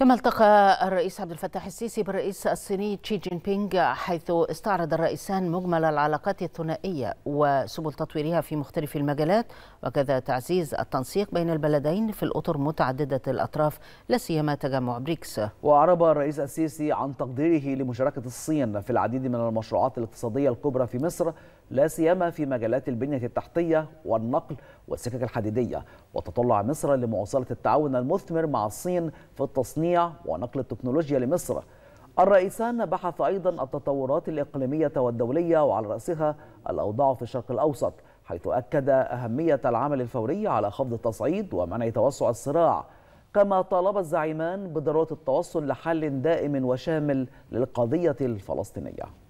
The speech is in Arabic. كما التقى الرئيس عبد الفتاح السيسي بالرئيس الصيني شي جين بينج، حيث استعرض الرئيسان مجمل العلاقات الثنائية وسبل تطويرها في مختلف المجالات، وكذا تعزيز التنسيق بين البلدين في الأطر متعددة الأطراف لا سيما تجمع بريكس. وأعرب الرئيس السيسي عن تقديره لمشاركة الصين في العديد من المشروعات الاقتصادية الكبرى في مصر، لا سيما في مجالات البنية التحتية والنقل والسكك الحديدية. وتطلع مصر لمواصلة التعاون المثمر مع الصين في التصنيع ونقل التكنولوجيا لمصر. الرئيسان بحث أيضا التطورات الإقليمية والدولية وعلى رأسها الأوضاع في الشرق الأوسط، حيث أكد أهمية العمل الفوري على خفض التصعيد ومنع توسع الصراع، كما طالب الزعيمان بضرورة التوصل لحل دائم وشامل للقضية الفلسطينية.